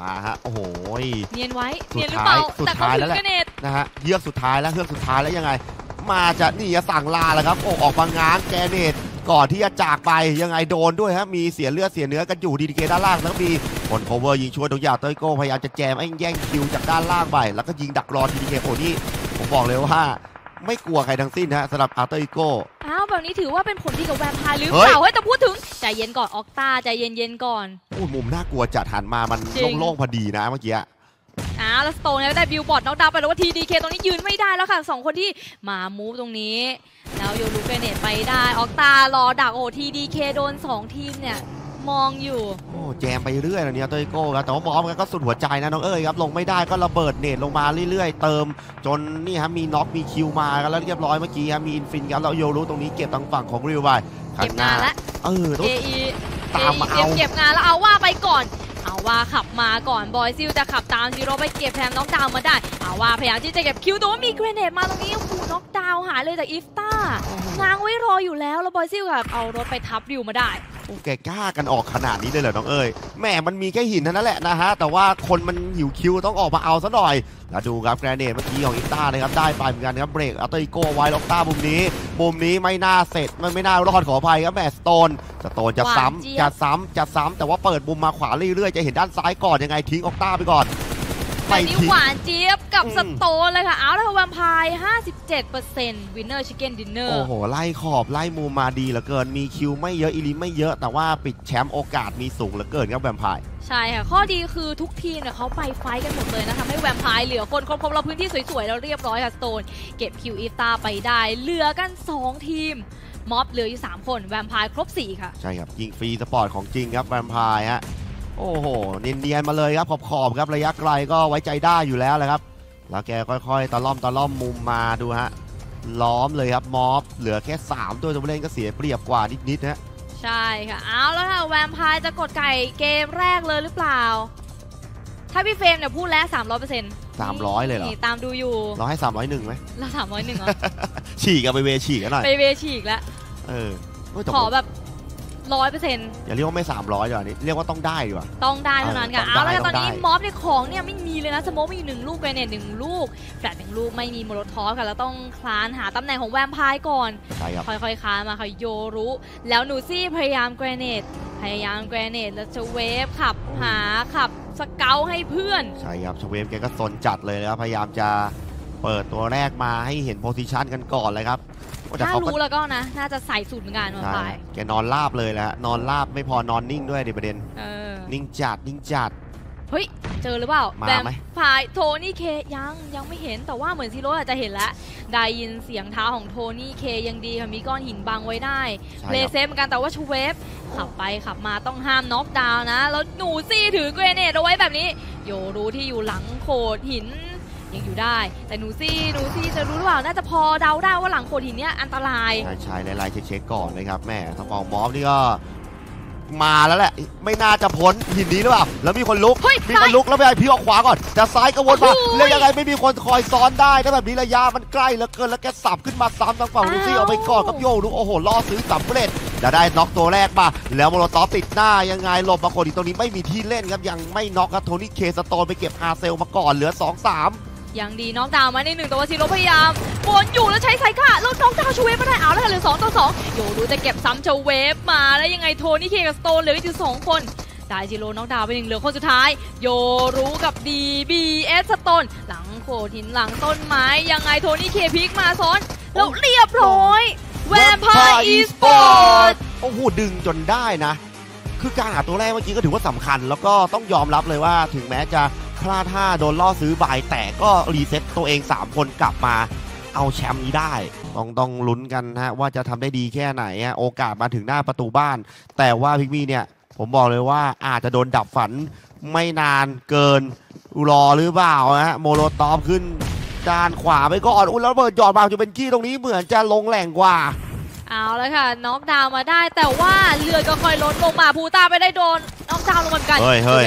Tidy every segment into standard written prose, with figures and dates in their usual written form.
มาฮะโอ้โหเนียนไว้เนียนหรือเปล่าแต่เขาถึงกระเน็ตนะฮะเยือกสุดท้ายแล้วเยือกสุดท้ายแล้วยังไงมาจะนี่จะสั่งลาแล้วครับโอ้ออกมางานแกเนตก่อนที่จะจากไปยังไงโดนด้วยฮะมีเสียเลือดเสียเนื้อกันอยู่ดีดีเกด้านล่างแล้วมีผล cover ยิงช่วยตรงยาวต้อยโก้พยายามจะแจมไอ้แย่งคิวจากด้านล่างไปแล้วก็ยิงดักรอดีดีเกโอ้นี่ผมบอกเลยว่าไม่กลัวใครทั้งสิ้นฮะสำหรับอาร์เตอร์อีโก้อ้าวแบบนี้ถือว่าเป็นผลดีกับแวมไพร์หรือเปล่าเฮ้ยแต่พูดถึงใจเย็นก่อนออกตาใจเย็นๆก่อนอู้มุมน่ากลัวจัดหันมามันโล่งๆพอดีนะเมื่อกี้อ้าวแล้วสโตนได้บิลบอร์ดน็อกดาวน์ไปแล้วว่าทีดีเคตรงนี้ยืนไม่ได้แล้วค่ะ2คนที่มามูฟตรงนี้แล้วโยลูเกเนตไปได้ออกตารอดักโอ้ทีดีเคโดน2ทีมเนี่ยมองอยู่โอ้แจมไปเรื่อยนะเนี่ยตัวอีโก้ครับแต่ว่ามอมก็สุดหัวใจนะน้องเอ้ยครับลงไม่ได้ก็ระเบิดเนตลงมาเรื่อยๆเติมจนนี่ฮะมีน็อกมีคิวมากันแล้วเรียบร้อยเมื่อกี้ฮะมีอินฟินครับแล้วโยรู้ตรงนี้เก็บทางฝั่งของริวไปเก็บงานแล้วเออีตามมาเอาเก็บงานแล้วเอาว่าไปก่อนเอาว่าขับมาก่อนบอยซิลจะขับตามจิโร่ไปเก็บแพมน็อกดาวมาได้เอาว่าพยายามที่จะเก็บคิวแต่ว่ามีเกรเนตมาตรงนี้ขู่น็อกดาวหายเลยจากอีฟต้านางไว้รออยู่แล้วแล้วบอยซิลกับเอารถไปทับริวมาได้โอ้แกกล้ากันออกขนาดนี้เลยเหรอน้องเอ๋ยแม่มันมีแค่หินเท่านั้นแหละนะฮะแต่ว่าคนมันหิวคิวต้องออกมาเอาซะหน่อยแล้วดูครับแกรเนตเมื่อกี้ของอิต้านะครับได้ไปเหมือนกันครับเบรกอัลติโก้ไว้ล็อกต้ามุมนี้ไม่น่าเสร็จมันไม่น่ารอดขออภัยครับแมสโตนจะซ้ำแต่ว่าเปิดมุมมาขวาเรื่อยๆจะเห็นด้านซ้ายก่อนยังไงทิ้งออกต้าไปก่อนไปทิ้งหวานเจี๊ยบกับสโตนเลยค่ะเอาแล้วแวมไพร์ 57% วินเนอร์ชิคเก้นดินเนอร์โอ้โหไล่ขอบไล่มุมมาดีเหลือเกินมีคิวไม่เยอะอีลิไม่เยอะแต่ว่าปิดแชมป์โอกาสมีสูงเหลือเกินครับแวมไพร์ใช่ค่ะข้อดีคือทุกทีมเนี่ยเขาไปไฟกันหมดเลยนะทำให้แวมไพร์เหลือคนครบเราพื้นที่สวยๆแล้วเรียบร้อยค่ะสโตนเก็บคิวอีฟตาไปได้เหลือกัน2ทีมม็อบเหลืออยู่3คนแวมไพร์ครบ4ค่ะใช่ครับยิงฟรีสปอร์ตของจริงครับแวมไพร์ฮะโอ้โหเนียนๆมาเลยครับขอบครับระยะไกลก็ไว้ใจได้อยู่แล้วแหละครับแล้วแกค่อยๆตะล่อมมุมมาดูฮะล้อมเลยครับม็อบเหลือแค่3ตัวผู้เล่นก็เสียเปรียบกว่านิดๆฮะใช่ค่ะเอาแล้วค่ะแวมไพร์จะกดไก่เกมแรกเลยหรือเปล่าถ้าพี่เฟรมเนี่ยพูดแล้ว 300% 300เลยเหรอตามดูอยู่เราให้301ไหมเรา301อ่ะฉีกกันไปเวฉีกกันหน่อยไปเวฉีกแล้วขอแบบ100%อย่าเรียกว่าไม่300ดีกว่านี้เรียกว่าต้องได้ดีกว่าต้องได้เท่านั้นค่ะเอาแล้วตอนนี้ม็อบในของเนี่ยไม่มีเลยนะสโมกมีอยู่1ลูกเกรเนต1ลูกแฟลต1ลูกไม่มีโมโลทอฟค่ะแล้วต้องคลานหาตำแหน่งของแวมไพร์ก่อนค่อยๆคลานมาค่ะโยรุแล้วหนูซี่พยายามเกรเนตแล้วจะเวฟขับหาขับสเกลให้เพื่อนใช่ครับชเวฟแกก็สนจัดเลยนะครับพยายามจะเปิดตัวแรกมาให้เห็นโพซิชันกันก่อนเลยครับถ้ารู้แล้วก็นะน่าจะใส่สูตรเหมือนกันวันไปแกนอนลาบเลยแหละนอนลาบไม่พอนอนนิ่งด้วยดิประเด็นนิ่งจัดเฮ้ยเจอหรือเปล่าแวมไพร์โทนี่เคยังไม่เห็นแต่ว่าเหมือนซีโร่อาจจะเห็นแล้วได้ยินเสียงเท้าของโทนี่เคยังดีค่ะมีก้อนหินบังไว้ได้เลเซฟเหมือนกันแต่ว่าชูเวฟขับไปขับมาต้องห้ามน็อกดาวน์นะแล้วหนูซี่ถือเกรเนตเอาไว้แบบนี้โยรู้ที่อยู่หลังโขดหินยังอยู่ได้แต่หนูซี่จะรู้หรือเปล่าน่าจะพอเดาได้ว่าหลังโขดหินเนี้ยอันตรายใช่ไล่เช็คก่อนเลยครับแม่ทางของม็อบนี่ก็มาแล้วแหละไม่น่าจะพ้นหินนี้หรือเปล่าแล้วมีคนลุกแล้วไปพี่ออกขวาก่อนจะซ้ายก็วนมาแล้วยังไงไม่มีคนคอยซ้อนได้ถ้าแบบนี้ระยะมันใกล้เหลือเกินแล้วแกสับขึ้นมาซ้ำทางฝั่งลูซี่ออกไปก่อนกับโยลูโอ้โหล่อซื้อสำเร็จจะได้น็อกตัวแรกมาแล้วโมโลตอฟติดหน้ายังไงหลบมาโคดีตรงนี้ไม่มีที่เล่นครับยังไม่น็อกครับโทนี่เคสโตนไปเก็บอาเซลมาก่อนเหลือ 2-3ยังดีน้องดาวมาใน1ตัวซีโร่พยายามบนอยู่แล้วใช้ไซก้าแล้วน้องดาวชูเวฟมาได้เอาแล้วค่ะเหลือ2ต่อ2โยรู้จะเก็บซ้ำชูเวฟมาแล้วยังไงโทนี่เคกับสโตนเหลืออยู่2คนได้ซีโร่น้องดาวไป1เหลือคนสุดท้ายโยรู้กับดีบีเอสสโตนหลังโขดหินหลังต้นไม้ยังไงโทนี่เคพลิกมาซ้อนแล้วเรียบร้อยแวมไพร์อีสปอร์ตโอ้โหดึงจนได้นะคือการหาตัวแรกเมื่อกี้ก็ถือว่าสำคัญแล้วก็ต้องยอมรับเลยว่าถึงแม้จะพลาดท่าโดนล่อซื้อบายแต่ก็รีเซ็ตตัวเอง3คนกลับมาเอาแชมป์นี้ได้ต้องลุ้นกันฮะว่าจะทำได้ดีแค่ไหนฮะโอกาสมาถึงหน้าประตูบ้านแต่ว่าพิกมี่เนี่ยผมบอกเลยว่าอาจจะโดนดับฝันไม่นานเกินรอหรือเปล่าฮะโมโลตอฟขึ้นด้านขวาไปก่อนแล้วเบิร์ดหยอดบางจะเป็นกี้ตรงนี้เหมือนจะลงแหล่งกว่าเอาแล้วค่ะน็อกดาวน์มาได้แต่ว่าเลือดก็ค่อยลดลงมาพูต้าไม่ได้โดนน็อกดาวน์ลงเหมือนกันจูเบ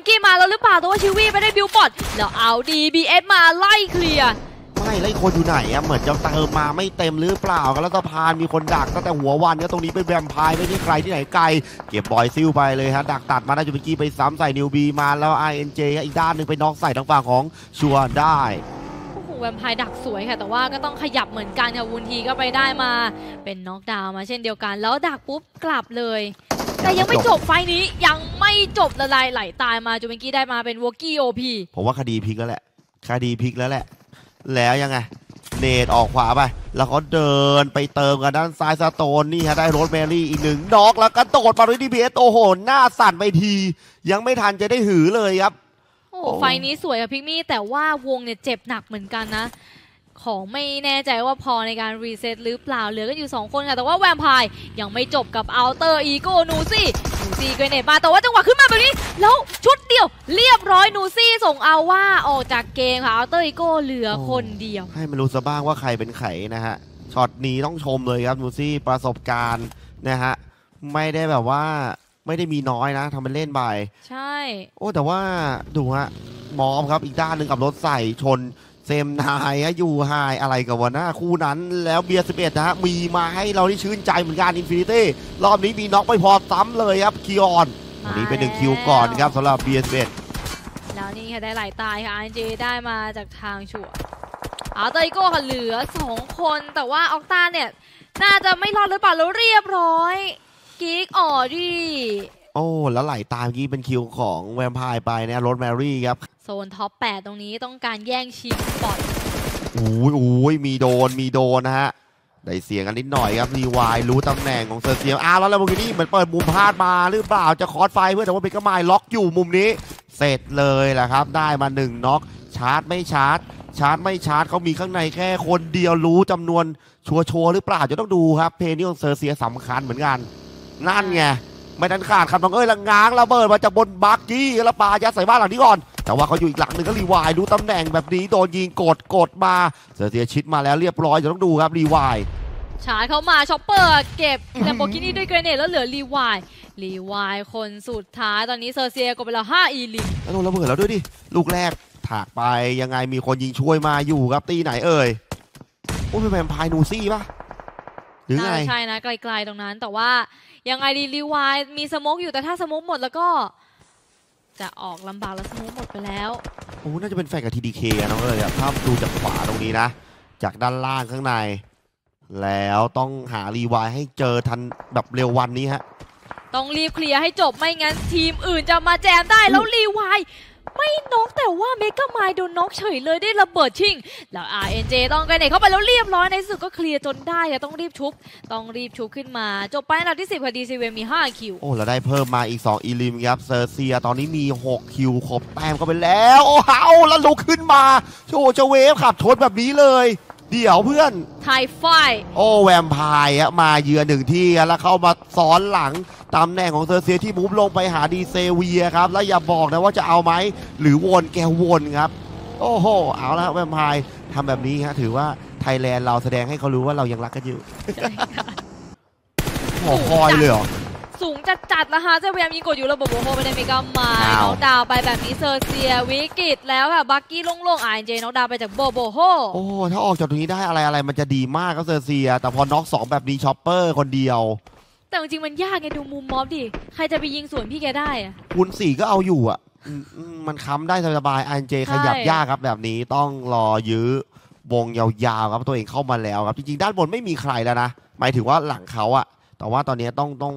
นกี้มาแล้วหรือเปล่าตัวชิวี่ไม่ได้บิลบอร์ดแล้วเอาดีบีเอสมาไล่เคลียร์ไล่ ช่แล้วคนอยู่ไหนอะเหมือนจะเติมมาไม่เต็มหรือเปล่าครับแล้วสะพานมีคนดักตั้งแต่หัววันก็ตรงนี้เป็นแวมไพร์ไม่ใช่ใครที่ไหนไกลเก็บบอยซิลไปเลยฮะดักตัดมาได้จุบิกี้ไปซ้ำใส่นิวบีมาแล้ว INJ อีกด้านหนึ่งไปน็อกใส่ทางฝั่งของชัวได้แวมไพร์ดักสวยค่ะแต่ว่าก็ต้องขยับเหมือนกันค่ะวุนทีก็ไปได้มาเป็นน็อกดาวน์มาเช่นเดียวกันแล้วดักปุ๊บกลับเลยแต่ยังไม่จบไฟนี้ยังไม่จบละลายไหลตายมาจูเบนกี้ได้มาเป็นวอลกี้โอพีผมว่าคดีพลิกแล้วแหละคดีพลิกแล้วแหละแล้วยังไงเนตออกขวาไปแล้วเขาเดินไปเติมกันด้านซ้ายสโตนนี่ฮะได้โรสแมรี่อีกหนึ่งน็อกแล้วก็โดดมาด้วยดีพีเอสโอ้โหหน้าสั่นไปทียังไม่ทันจะได้หือเลยครับโอ้ไฟนี้สวยค่ะพิกมี่แต่ว่าวงเนี่ยเจ็บหนักเหมือนกันนะของไม่แน่ใจว่าพอในการรีเซ็ตหรือเปล่าเหลือกันอยู่2คนค่ะแต่ว่าแวมไพร์ยังไม่จบกับอัลเตอร์อีโก้นูซี่นูซี่เกรเนตมาแต่ว่าจังหวะขึ้นมาแบบนี้แล้วชุดเดียวเรียบร้อยนูซี่ส่งเอาว่าออกจากเกมค่ะอัลเตอร์อีโก้เหลือคนเดียวให้มันรู้ซะบ้างว่าใครเป็นใครนะฮะช็อตนี้ต้องชมเลยครับนูซี่ประสบการณ์นะฮะไม่ได้แบบว่าไม่ได้มีน้อยนะทำเป็นเล่นไปใช่โอ้แต่ว่าดูฮะมอมครับอีกด้านหนึ่งกับรถใส่ชนเซมนายฮะยูไฮอะไรกับวันหน้าคู่นั้นแล้วเบียร์11นะฮะมีมาให้เราที่ชื่นใจเหมือนกันอินฟินิตี้รอบนี้มีน็อกไม่พอซ้ำเลยครับคีออนวันนี้เป็นหนึ่งคิวก่อนครับสำหรับเบียร์11แล้วนี่ค่ะได้หลายตายค่ะอันเจได้มาจากทางชัวอาร์เตอร์โก้ค่ะเหลือ2คนแต่ว่าออกตาเนี่ยน่าจะไม่รอดหรือเปล่าแล้วเรียบร้อยกิกออดีโอ้แล้วไหลตามกี้เป็นคิวของแวมไพร์ไปนะโรสแมรี่ครับโซนท็อป8ตรงนี้ต้องการแย่งชิงสปอตโอ้ยมีโดนนะฮะได้เสียงกันนิดหน่อยครับรีวายรู้ตำแหน่งของเซอร์เซียแล้วแล้วโมกินี่เหมือนเปิดมุมพลาดมาหรือเปล่าจะคอร์สไฟเพื่อแต่ว่าเป็นกระไม้ล็อกอยู่มุมนี้เสร็จเลยแหละครับได้มา1น็อกชาร์จไม่ชาร์จเขามีข้างในแค่คนเดียวรู้จำนวนชัวร์หรือเปล่าจะต้องดูครับเพลนี่ของเซอร์เซียสำคัญเหมือนกันนั่นไงไม่ทันขาดคำน้องเอ้ยละง้างระเบิดมาจากบนบักกี้แล้วปายัดใส่บ้านหลังนี้ก่อนแต่ว่าเขาอยู่อีกหลังหนึ่งก็รีวายดูตำแหน่งแบบนี้โดนยิงกดมาเสียชิดมาแล้วเรียบร้อยจะต้องดูครับรีวายฉายเข้ามาช็อปเปอร์เก็บแต่โบกินี่ด้วยเกรเนตแล้วเหลือรีวายคนสุดท้ายตอนนี้เซอร์เซียกดไปแล้ว5อีลิกแล้วโดนระเบิดแล้วด้วยดิลูกแรกถากไปยังไงมีคนยิงช่วยมาอยู่ครับตีไหนเอ่ยโอ้เป็นแวมไพร์นูซี่ปะใช่นะไกลๆตรงนั้นแต่ว่ายังไงดีรีวายมีสโมกอยู่แต่ถ้าสโมกหมดแล้วก็จะออกลำบากแล้วสโมกหมดไปแล้วโอ้น่าจะเป็นแฟนกับ TDK น้องเลยครับถ้าดูจากขวาตรงนี้นะจากด้านล่างข้างในแล้วต้องหารีวายให้เจอทันแบบเร็ววันนี้ฮะต้องรีบเคลียร์ให้จบไม่งั้นทีมอื่นจะมาแจมได้แล้วรีวายไม่น็อกแต่ว่าเมกะไมล์โดนน็อกเฉยเลยได้ระเบิดชิงแล้ว RNJ ต้องกันเนตเข้าไปแล้วเรียบร้อยในสุดก็เคลียร์จนได้แต่ต้องรีบชุบขึ้ขึ้นมาจบไปอันดับที่10ค่ะ DCW มี5คิวโอ้แล้วได้เพิ่มมาอีก2อีลิมครับเซอร์เซียตอนนี้มี6คิวครบแต้มก็ไปแล้วโอ้โหแล้วลุกขึ้นมาโชว์จะเวฟขับทดแบบนี้เลยเดี๋ยวเพื่อนไทไฟโอ้แวมไพร์มาเยือนหนึ่งที่แล้วเข้ามาซ้อนหลังตำแหน่งของเซอร์เซียที่มูฟลงไปหาดีเซเวียครับแล้วอย่าบอกนะว่าจะเอาไหมหรือวนแกวนครับโอ้โหเอาละแวมไพร์ทำแบบนี้ฮะถือว่าไทยแลนด์เราแสดงให้เขารู้ว่าเรายังรักกันอยู่หอคอยเลยเหรอสูงจัดแล้วฮะเซเวียมีกดอยู่ระบบโบโฮไปได้ไม่ก็มาน็อกดาวไปแบบนี้เซอร์เซียวิกฤตแล้วค่ะบักกี้ลงไอเจน็อกดาวไปจากโบโฮโอ้ถ้าออกจากตรงนี้ได้อะไรมันจะดีมากครับเซอร์เซียแต่พอน็อก2แบบนี้ช็อปเปอร์คนเดียวแต่จริงมันยากไงดูมุมม็อบดิใครจะไปยิงสวนพี่แกได้อะคุณ4ก็เอาอยู่อ่ะมันค้ำได้สบายไอเจขยับยากครับแบบนี้ต้องรอยื้อวงยาวๆครับตัวเองเข้ามาแล้วครับจริงๆด้านบนไม่มีใครแล้วนะหมายถึงว่าหลังเขาอ่ะแต่ว่าตอนนี้ต้อ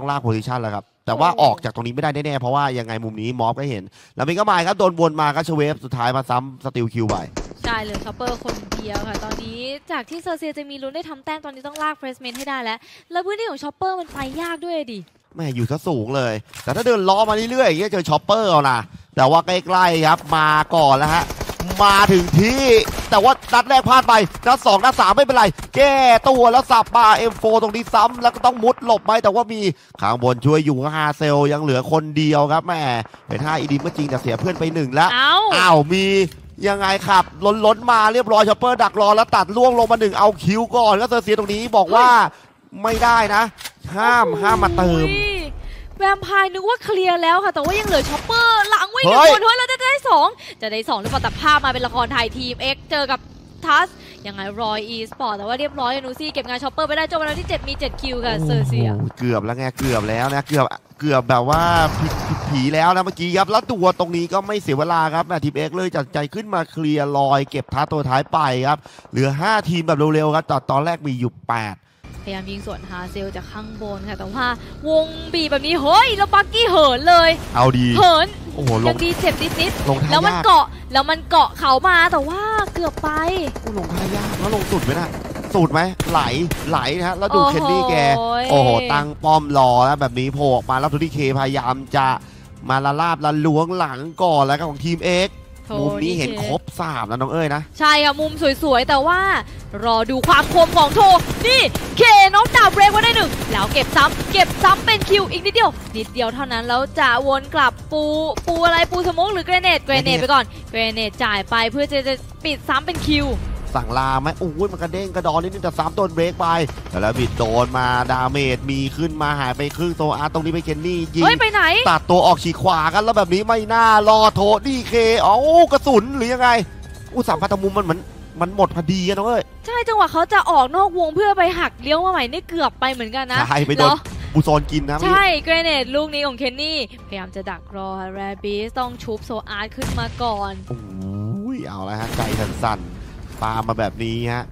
งลากโพซิชันแล้วครับแต่ว่าออกจากตรงนี้ไม่ได้แน่ๆเพราะว่ายังไงมุมนี้มอฟก็เห็นแล้วมีก็มาครับโดนวนมาก็เชเวฟสุดท้ายมาซ้ำสติลคิวไปใช่เลยช็อปเปอร์คนเดียวค่ะตอนนี้จากที่เซอร์เซียจะมีลุ้นได้ทำแต้มตอนนี้ต้องลากเฟรชเมนให้ได้แล้วพื้นที่ของช็อปเปอร์มันไปยากด้วยดิแม่อยู่ซะสูงเลยแต่ถ้าเดินล้อมาเรื่อยๆอย่างเงี้ยเจอช็อปเปอร์เอานะแต่ว่าใกล้ๆครับมาก่อนแล้วฮะมาถึงที่แต่ว่านัดแรกพลาดไปนัด2นัด3ไม่เป็นไรแก้ตัวแล้วสับมาเอ็มโฟตรงนี้ซ้ำแล้วก็ต้องมุดหลบไหมแต่ว่ามีข้างบนช่วยอยู่ฮาเซลยังเหลือคนเดียวครับแม่เป็น5อีดิมก็จริงแต่เสียเพื่อนไป1แล้วอ้าวมียังไงครับล้นมาเรียบร้อยช็อปเปอร์ดักรอแล้วตัดล่วงลงมา1เอาคิวก่อนแล้วเซอร์เซียตรงนี้บอกว่าไม่ได้นะห้ามมาเติมแวมไพร์นึกว่าเคลียร์แล้วค่ะแต่ว่ายังเหลือช็อปเปอร์หลังไว้หนึ่งคนด้วยแล้วจะได้2หรือเปล่าแต่ภาพมาเป็นละครไทยทีมเอ็กเจอกับ ทัสยังไงรอยอีสปอร์ตแต่ว่าเรียบร้อยนูซี่เก็บงานช็อปเปอร์ไปได้จบวันที่7มี7คิวค่ะเซอร์เซียเกือบแล้วไงเกือบแล้วนะเกือบแบบว่าผีแล้วนะเมื่อกี้ครับแล้วตัวตรงนี้ก็ไม่เสียเวลาครับทีมเอ็กเลยจัดใจขึ้นมาเคลียร์รอยเก็บท้าตัวท้ายไปครับเหลือ5ทีมแบบเร็วๆครับตอนแรกมีอยู่8พยายามยิงสวนฮาเซลจากข้างบนค่ะแต่ว่าวงบีแบบนี้เฮ้ยแล้วปักกี้เหินเลยเอาดีเหินโอ้โหยังดีเจ็บนิดๆแล้วมันเกาะเขามาแต่ว่าเกือบไปลงท่ายากแล้วลงสุดไหมนะสุดไหมไหลนะฮะแล้วดูเคนดี้แกโอ้โหตั้งป้อมรอแล้วแบบนี้โผล่ออกมาแล้วTonyKพยายามจะมาละลาบละล้วงหลังก่อนแล้วของทีมเอ็กมุมนี้เห็นครบ3แล้วน้องเอ้ยนะใช่ค่ะมุมสวยๆแต่ว่ารอดูความคมของโทนี่เคน้องดาวเบรกไว้ได้หนึ่งแล้วเก็บซ้ำเป็นคิวอีกนิดเดียวเท่านั้นแล้วจะวนกลับปูอะไรปูสมองหรือเกรเนตไปก่อนเกรเนตจ่ายไปเพื่อจะปิดซ้ำเป็นคิวสั่งลาไหมอุ้ยมันกระเด้งกระดอนนิดนึงแต่3ตัวเบรกไปแล้วบิดโดนมาดาเมจมีขึ้นมาหายไปครึ่งโซอาร์ตรงนี้ไปเคนนี่ยิงไปไหนตัดตัวออกฉีกขวากันแล้วแบบนี้ไม่น่ารอโทนี่เคอ๋อกระสุนหรือยังไงอุ้ยสามพันตะมุมมันเหมือนมันหมดพอดีนะเว้ยใช่จังหวะเขาจะออกนอกวงเพื่อไปหักเลี้ยวมาใหม่นี่เกือบไปเหมือนกันนะใช่ไปโดนบูซอนกินนะใช่เกรเนตลูกนี้ของเคนนี่พยายามจะดักรอแรบิสต้องชุบโซอาร์ตขึ้นมาก่อนอุ้ยเอาละฮะใจสั่นปามาแบบนี้ฮะ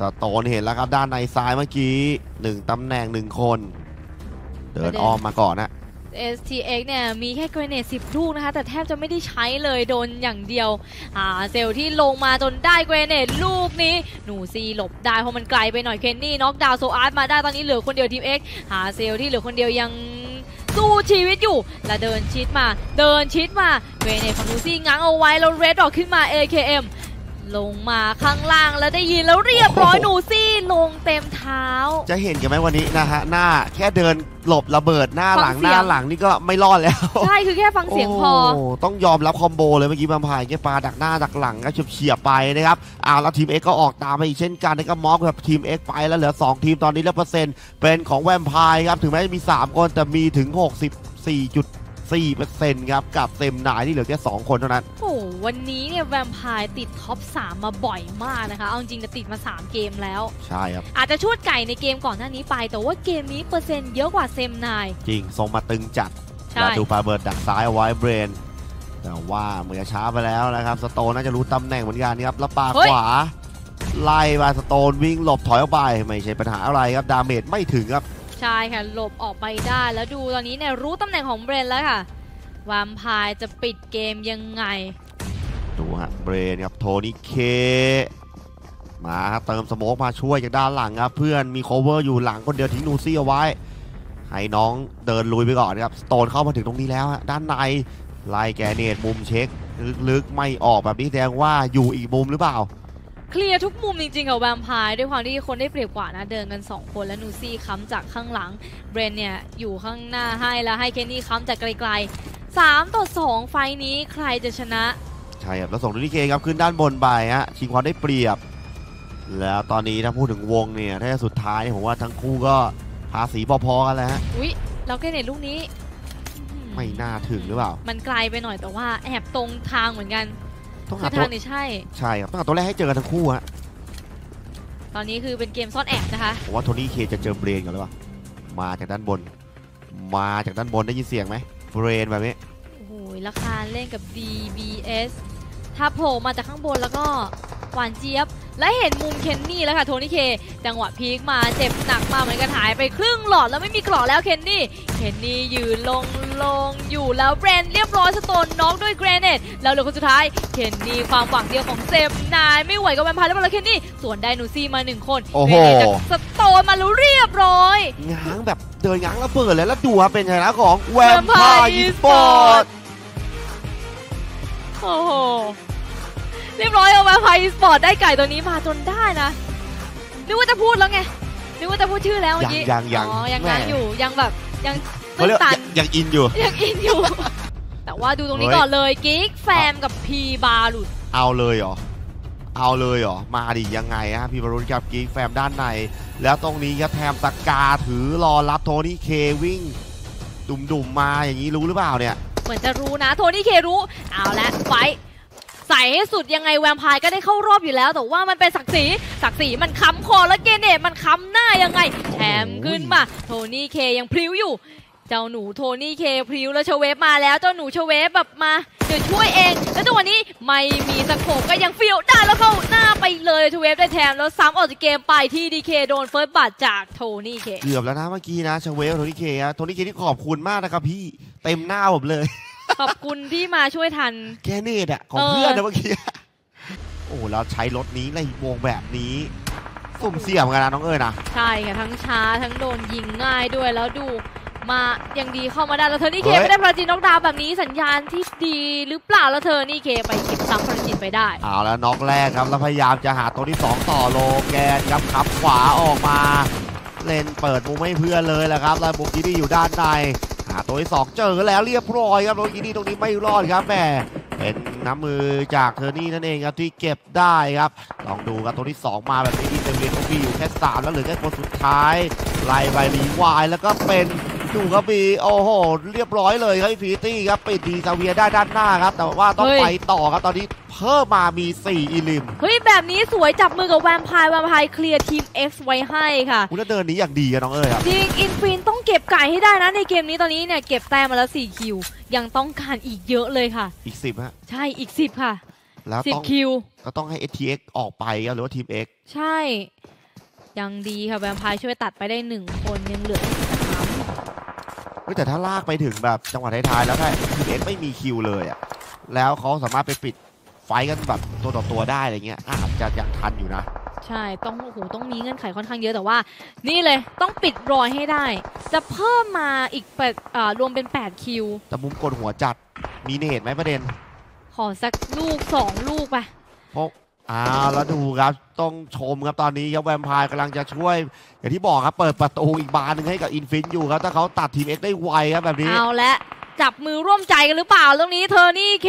สโตนเห็นแล้วครับด้านในซ้ายเมื่อกี้1ตำแหน่ง1คนเดินอ้อมมาก่อนนะ STX เนี่ยมีแค่เกรเนต10ลูกนะคะแต่แทบจะไม่ได้ใช้เลยโดนอย่างเดียวเซลที่ลงมาจนได้เกรเนตลูกนี้หนูซีหลบได้เพราะมันไกลไปหน่อยเคนนี่น็อกดาวน์โซอาร์ตมาได้ตอนนี้เหลือคนเดียวทีม X เซลที่เหลือคนเดียวยังสู้ชีวิตอยู่และเดินชิดมาเกรเนตของหนูซีง้างเอาไว้แล้วเรดออกขึ้นมา AKMลงมาข้างล่างแล้วได้ยินแล้วเรียบร้อยหนูซี่ลงเต็มเท้าจะเห็นกันไหมวันนี้นะฮะหน้าแค่เดินหลบระเบิดหน้าหลังนี่ก็ไม่รอดแล้วใช่คือแค่ฟังเสียงพอต้องยอมรับคอมโบเลยเมื่อกี้บัมพายแกปาดักหน้าดักหลังก็เฉียบไปนะครับแล้วทีม X ก็ออกตามไปอีกเช่นกันแล้วก็มอฟกับทีม X ไปแล้วเหลือ2ทีมตอนนี้แล้วเปอร์เซ็นต์เป็นของแวมพายครับถึงแม้มี3คนแต่มีถึง 64.4% ครับกับเซมนายที่เหลือแค่2คนเท่านั้นโอ้วันนี้เนี่ยแวมไพร์ติดท็อป3มาบ่อยมากนะคะเอาจริงจะติดมา3เกมแล้วใช่ครับอาจจะชูดไก่ในเกมก่อนหน้านี้ไปแต่ว่าเกมนี้เปอร์เซ็นต์เยอะกว่าเซมนายจริงทรงมาตึงจัดแล้วดูปาเบิร์ดดักซ้ายเอาไว้เบรนแต่ว่าเหมือนจะช้าไปแล้วนะครับสโตนน่าจะรู้ตำแหน่งเหมือนกันครับแล้วปาขวาไล่มาสโตนวิ่งหลบถอยออกไปไม่ใช่ปัญหาอะไรครับดาเมจไม่ถึงครับใช่ค่ะหลบออกไปได้แล้วดูตอนนี้เนี่ยรู้ตำแหน่งของเบรนแล้วค่ะแวมไพร์จะปิดเกมยังไงดูฮะเบรนครับโทนี่เคมาเติมสโมกมาช่วยจากด้านหลังครับเพื่อนมีโคเวอร์อยู่หลังคนเดียวทิ้งนูซี่เอาไว้ให้น้องเดินลุยไปก่อนครับสโตนเข้ามาถึงตรงนี้แล้วฮะด้านในไล่แกเนตมุมเช็คลึกๆไม่ออกแบบนี้แสดงว่าอยู่อีกมุมหรือเปล่าเคลียร์ทุกมุมจริงๆค่ะแวมไพร์ด้วยความที่คนได้เปรียบกว่านะเดินกัน2คนและนูซี่ค้ำจากข้างหลังเบรนเนี่ยอยู่ข้างหน้าให้แล้วให้เคนนี่ค้ำจากไกลๆ3-2ไฟนี้ใครจะชนะใช่ครับแล้วส่งTonyKครับขึ้นด้านบนไปฮะชิงความได้เปรียบแล้วตอนนี้ถ้าพูดถึงวงเนี่ยถ้าสุดท้ายผมว่าทั้งคู่ก็ภาษีพอๆกันแล้วฮะอุ๊ยแล้วเกรเนตลูกนี้ไม่น่าถึงหรือเปล่ามันไกลไปหน่อยแต่ว่าแอบตรงทางเหมือนกันต้องหาทางนี่ใช่ครับต้องหาตัวแรกให้เจอกันทั้งคู่ฮะตอนนี้คือเป็นเกมซ่อนแอบนะคะผมว่าTonyKจะเจอเบรนก่อนหรือเปล่ามาจากด้านบนได้ยินเสียงไหมเบรนแบบนี้โอ้โหราคาเล่นกับ DBSถ้าโผล่มาจากข้างบนแล้วก็หวานเจี๊ยบและเห็นมุมเคนนี่แล้วค่ะTonyKจังหวะพีคมาเจ็บหนักมาเหมือนกันหายไปครึ่งหลอดแล้วไม่มีกรอบแล้วเคนนี่ยืนลงอยู่แล้วเบรนเรียบร้อยสโตนน็อกด้วยเกรเนตแล้วเหลือคนสุดท้ายเคนนี่ความหวังเดียวของเซมนายไม่ไหวกับแวมไพร์แล้วมาแล้วเคนนี่ส่วนได้นูซี่มา1คนเกรเนตจากสโตนมาแล้วเรียบร้อยง้างแบบเดินง้างแล้วเปิดเลยแล้วดูว่าเป็นชนะของแวมไพร์อีสปอร์ตโอ้โหเรียบร้อยเอามาพายอีสปอร์ตได้ไก่ตัวนี้มาจนได้นะนึกว่าจะพูดแล้วไงนึกว่าจะพูดชื่อแล้วเมื่อกี้ยังอยู่ยังแบบยังตื่นตันยังอินอยู่แต่ว่าดูตรงนี้ก่อนเลยกิ๊กแฟมกับพีบารุดเอาเลยเหรอมาดิยังไงฮะพีบารุดกับกิ๊กแฟมด้านในแล้วตรงนี้ครับแถมสกาถือรอรับTonyKวิ่งดุ่มมาอย่างนี้รู้หรือเปล่าเนี่ยเหมือนจะรู้นะTonyKรู้เอาละไฟ ใส่ให้สุดยังไงแวมไพร์ก็ได้เข้ารอบอยู่แล้วแต่ว่ามันเป็นศักดิ์ศรีมันค้ำคอและเกเนตมันค้ำหน้ายังไงแชมป์ขึ้นมาโทนี่เคยังพลิ้วอยู่เจ้าหนูโทนี่เคพลิ้วแล้วเชเวฟมาแล้วเจ้าหนูเชเวฟแบบมาเดี๋ยวช่วยเองแล้วตัวนี้ไม่มีสโคปก็ยังเฟี้ยวได้แล้วเข้าหน้าไปเลยเชเวฟได้แถมแล้วซ้ำออกจากเกมไปที่ดีเคโดนเฟิร์สบัตจากโทนี่เคเกือบแล้วนะเมื่อกี้นะเชเวฟโทนี่เคอะโทนี่เคที่ขอบคุณมากนะครับพี่เต็มหน้าผมเลยขอบคุณที่มาช่วยทันแกเนตอะของเพื่อนนะเมื่อกี้โอ้แล้วใช้รถนี้ไล่วงแบบนี้สุ่มเสี่ยงกันนะน้องเอ๋ยนะใช่ค่ะทั้งช้าทั้งโดนยิงง่ายด้วยแล้วดูมายังดีเข้ามาได้แล้วเธอนี่เคไม่ได้พราจินน็อกดาวแบบนี้สัญญาณที่ดีหรือเปล่าแล้วเธอนี่เคไปเก็บซ้ำพราจินไปได้เอาแล้วน็อกแรกครับแล้วพยายามจะหาตัวที่2ต่อโลแกนครับขับขวาออกมาเล่นเปิดมุมให้เพื่อนเลยแหละครับแล้วบุกกินี่อยู่ด้านในหาตัวที่2เจอแล้วเรียบร้อยครับโรกินี่ตรงนี้ไม่รอดครับแม่เป็นน้ำมือจากเธอนี่นั่นเองครับที่เก็บได้ครับลองดูครับตัวที่2มาแบบนี้อินเตอร์เน็ตเขามีอยู่แค่3แล้วเหลือแค่คนสุดท้ายไล่ไปรีวายแล้วก็เป็นดูครับบีโอ้โหเรียบร้อยเลยครับพีตี้ครับปิดดีซาเวียได้ด้านหน้าครับแต่ว่าต้องไปต่อครับตอนนี้เพิ่มมามี4อีลิมเฮ้ยแบบนี้สวยจับมือกับแวมไพร์เคลียร์ทีม X ไว้ให้ค่ะคุณเดินนี้อย่างดีน้องเอ๋ยครับจริงอินฟินต้องเก็บไก่ให้ได้นะในเกมนี้ตอนนี้เนี่ยเก็บแต้มมาแล้ว4คิวยังต้องการอีกเยอะเลยค่ะอีก10ฮะใช่อีก10ค่ะแล้ว10คิวก็ต้องให้ STX ออกไปหรือว่าทีม X ใช่ยังดีค่ะแวมไพร์ช่วยตัดไปได้1คนยังเหลือแต่ถ้าลากไปถึงแบบจังหวะท้ายๆแล้วถ้าทีมเอ็กซ์ไม่มีคิวเลยอ่ะแล้วเขาสามารถไปปิดไฟกันแบบตัวต่อตัวได้อะไรเงี้ยอาจจะยังทันอยู่นะใช่ต้องโอ้โหต้องมีเงื่อนไขค่อนข้างเยอะแต่ว่านี่เลยต้องปิดรอยให้ได้จะเพิ่มมาอีกรวมเป็น8คิวแต่มุมกดหัวจัดมีเนตไหมประเด็นขอสักลูก2ลูกไปแล้วดูครับต้องชมครับตอนนี้ครับแวมไพร์กำลังจะช่วยอย่างที่บอกครับเปิดประตูอีกบานหนึ่งให้กับอินฟินอยู่ครับถ้าเขาตัดทีม X ได้ไวครับแบบนี้เอาละจับมือร่วมใจกันหรือเปล่าตรงนี้เธอนี่เค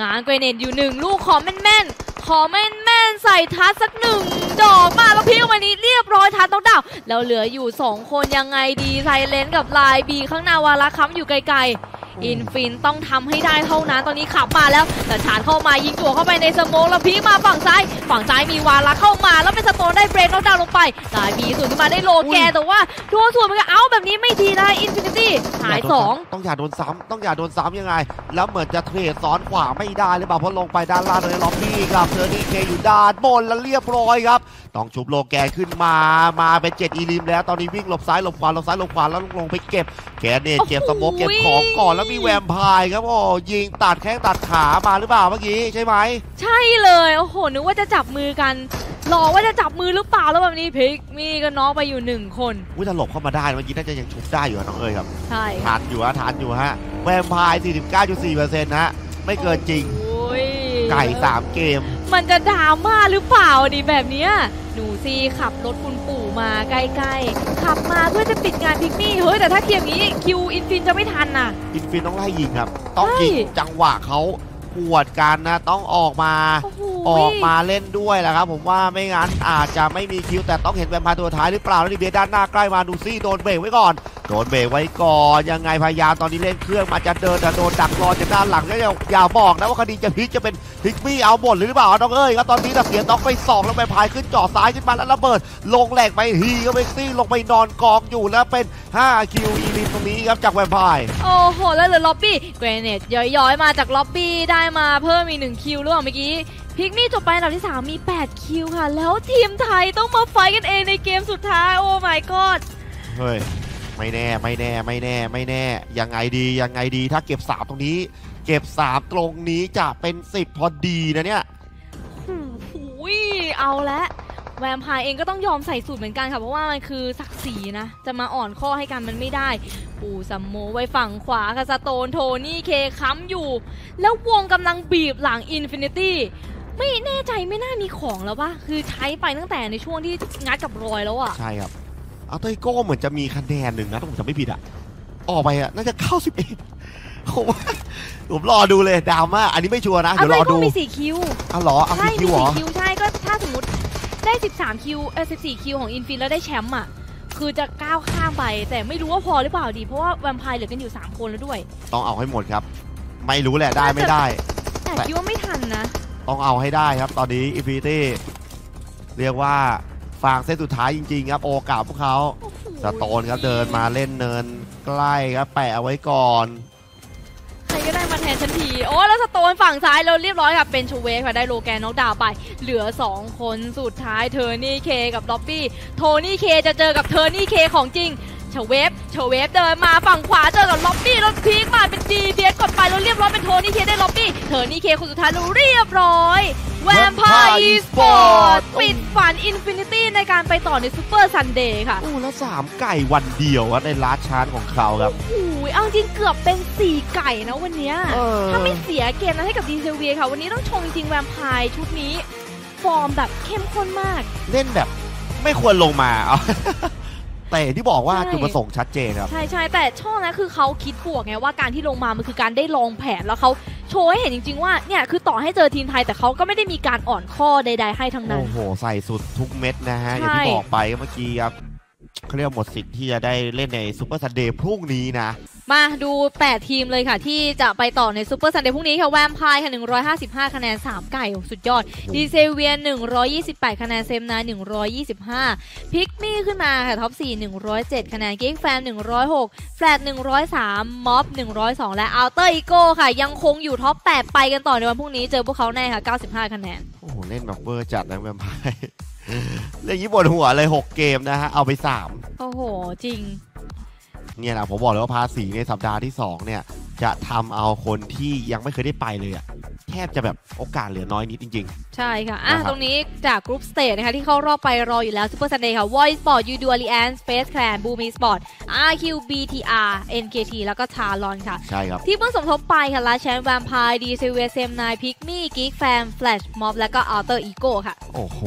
งานเกรเนตอยู่1ลูกขอแม่นๆใส่ทัดสัก1ดอกมาแล้วพิ้วมานี้เรียบร้อยทัดต้องดาวแล้วเหลืออยู่2คนยังไงดีไซเลนกับไลน์บีข้างหน้าวาระค้ำอยู่ไกลอินฟินต้องทำให้ได้เท่านั้นตอนนี้ขับมาแล้วแต่ฉานเข้ามายิงตัวเข้าไปในสโมกแล้วพีมาฝั่งซ้ายมีวาระเข้ามาแล้วเป็นสโตนได้เบรกแล้วดาวลงไปลายบีส่วนขึ้นมาได้โลแกแต่ว่าโดนส่วนมันก็เอาแบบนี้ไม่ดีนะอินฟินิตี้หาย2ต้องอย่าโดนซ้ำยังไงแล้วเหมือนจะเทรดซ้อนขวาไม่ได้หรือเปล่าเพราะลงไปด้านล่างเลยล็อบบี้ครับเธอนี่เคอยู่ด้านบนแล้วเรียบร้อยครับต้องชุบโลแกขึ้นมาเป็น7อีลิมแล้วตอนนี้วิ่งหลบซ้ายหลบขวาแล้วลงไปเก็บแกเนตเก็บสโมกเก็บของก่อนแล้วมีแวมไพร์ครับโอ้ยิงตัดแข้งตัดขามาหรือเปล่าเมื่อกี้ใช่ไหมใช่เลยโอ้โหนึกว่าจะจับมือกันหลอกว่าจะจับมือหรือเปล่าแล้วแบบนี้พลิกมีก็น้องไปอยู่1คนอุ้ยถ้าหลบเข้ามาได้เมื่อกี้น่าจะยังชุบได้อยู่น้องเอ๋ยครับใช่ทานอยู่ฮะแวมไพร์ 49.4% ฮะไม่เกินจริงไก่3เกมมันจะดราม่าหรือเปล่าดิแบบเนี้ยหนูซีขับรถคุณปู่มาใกล้ๆขับมาเพื่อจะปิดงานพิกมี่เฮ้ยแต่ถ้าเกมนี้คิวอินฟินจะไม่ทันนะอินฟินต้องไล่ยิงครับต้องยิงจังหวะเขาปวดกันนะต้องออกมาเล่นด้วยแหละครับผมว่าไม่งั้นอาจจะไม่มีคิวแต่ต้องเห็นแวมไพร์ตัวท้ายหรือเปล่าแล้วดิเบียด้านหน้าใกล้มาดูซี่โดนเบรกไว้ก่อนยังไงพยายามตอนนี้เล่นเครื่องมาจะเดินแต่โดนดักรอจากด้านหลังแล้วอย่าบอกนะว่าคดีจะพลิกจะเป็นพิกมี่เอาบทหรือเปล่าน้องเอ้ยครับตอนนี้แต่เสียน้องไป2แล้วแวมไพร์ขึ้นจ่อซ้ายขึ้นมาแล้วระเบิดลงแหลกไปทีก็เบรกซี่ลงไปนอนกองอยู่แล้วเป็น5คิวอีลิมตรงนี้ครับจากแวมไพร์โอ้โหแล้วเหลือล็อบบี้เกรเนตย้อยๆมาจากล็อบบี้ได้มาเพิ่มอีก1คิวหรือเปล่าเมื่อกี้พิกมี่จบไปอันดับที่3มี8คิวค่ะแล้วทีมไทยต้องมาไฟกันเองในเกมสุดท้ายโอ้ my god เฮ้ยไม่แน่ยังไงดีถ้าเก็บ3ตรงนี้เก็บ3ตรงนี้จะเป็น10พอดีนะเนี่ยอุ้ยเอาละแวมไพร์เองก็ต้องยอมใส่สูตรเหมือนกันค่ะเพราะว่ามันคือศักดิ์ศรีนะจะมาอ่อนข้อให้กันมันไม่ได้ปูสัมโมไว้ฝั่งขวากับสโตนโทนี่เคค้ำอยู่แล้ววงกำลังบีบหลังอินฟินิตี้ไม่แน่ใจไม่น่ามีของแล้วป่ะคือใช้ไปตั้งแต่ในช่วงที่งัดกับรอยแล้วอ่ะใช่ครับเอาตัวอีโก้เหมือนจะมีคะแนนหนึ่งนะผมจะไม่ผิดอ่ะออกไปอ่ะน่าจะ91ผมรอดูเลยดราม่าอันนี้ไม่ชัวร์นะเดี๋ยวรอดูมี4คิวอ๋อเหรอใช่มี4คิวใช่ก็ถ้าสมมติได้13คิว14คิวของอินฟินแล้วได้แชมป์อ่ะคือจะก้าวข้ามไปแต่ไม่รู้ว่าพอหรือเปล่าดีเพราะว่าแวมไพร์เหลือกันอยู่3คนแล้วด้วยต้องเอาให้หมดครับไม่รู้แหละได้ไม่ได้แต่คิดว่าไม่ทันนะ ต้องเอาให้ได้ครับตอนนี้อินฟินิตี้เรียกว่าฝากเซตสุดท้ายจริงๆครับโอกาสพวกเขาสโตนครับเดินมาเล่นเนินใกล้ครับแปะเอาไว้ก่อนใครก็ได้มาแทนทันทีโอ้แล้วสโตนฝั่งซ้ายเราเรียบร้อยค่ะเป็นชูเวฟค่ะได้โลแกนน็อกดาวน์ไปเหลือ2คนสุดท้ายเทอร์นี่เคกับล็อบบี้โทนี่เคจะเจอกับเทอร์นี่เคของจริงเชเวฟเดินมาฝั่งขวาเจอกับล็อบบี้แล้วพีกมาเป็นดีเดียกดไปแล้วเรียบร้อยเป็นโทนี่เคได้ล็อบบี้เทอร์นี่เคคนสุดท้ายเราเรียบร้อยแวมไพร์อีสปอร์ตปิดฝันอินฟินิตี้ในการไปต่อในซูเปอร์ซันเดย์ค่ะอู้แล้ว3ไก่วันเดียวว่าในลาสชาร์จของเขาครับอู้ยเอาจริงเกือบเป็น4ไก่นะวันนี้ถ้าไม่เสียเกมนั้นให้กับดีเซลเวียค่ะวันนี้ต้องชมจริงแวมไพร์ชุดนี้ฟอร์มแบบเข้มข้นมากเล่นแบบไม่ควรลงมาแต่ที่บอกว่าจุดประสงค์ชัดเจนครับใช่แต่ชอบนะคือเขาคิดบวกไงว่าการที่ลงมามันคือการได้ลองแผนแล้วเขาโชว์ให้เห็นจริงๆว่าเนี่ยคือต่อให้เจอทีมไทยแต่เขาก็ไม่ได้มีการอ่อนข้อใดๆให้ทั้งนั้นโอ้โหใส่สุดทุกเม็ดนะฮะอย่างที่บอกไปเมื่อกี้ครับเขาเรียกหมดสิทธิ์ที่จะได้เล่นในซูเปอร์ซันเดย์พรุ่งนี้นะมาดู8ทีมเลยค่ะที่จะไปต่อในซูเปอร์ซันเดย์พรุ่งนี้ค่ะแวมไพร์ค่ะ155คะแนน3ไก่สุดยอดดีเซเวียน128คะแนนเซมนา125พิกมี่ขึ้นมาค่ะท็อป4 107คะแนนเก็กแฟม106แฟลต103ม็อบ102และอัลเตอร์อีโก้ค่ะยังคงอยู่ท็อป8ไปกันต่อในวันพรุ่งนี้เจอพวกเขาแน่ค่ะ95คะแนนโอ้โหเล่นแบบเวอร์จัดนะแวมไพร์เล่นญี่ปุ่นหัวเลย6เกมนะฮะเอาไป3โอ้โหจริงเนี่ยนะผมบอกเลยว่าภาษีในสัปดาห์ที่2เนี่ยจะทำเอาคนที่ยังไม่เคยได้ไปเลยอะแทบจะแบบโอกาสเหลือน้อยนิดจริงๆใช่ค่ะอ่ะตรงนี้จากกรุ๊ปสเตจนะคะที่เข้ารอบไปรออยู่แล้วซูเปอร์ซันเดย์ค่ะวอยซ์บอร์ดยูดูอารีแอนสเปซแคลนบูมีสปอร์ต RQBTR NKT แล้วก็ชาลอนค่ะใช่ครับที่เพิ่งสมทบไปค่ะลาแชมแวมไพร์ดีเซเวเซมไนพิกมี่กิกแฟมแฟลชม็อบแล้วก็อัลเตอร์อีโก้ค่ะโอ้โห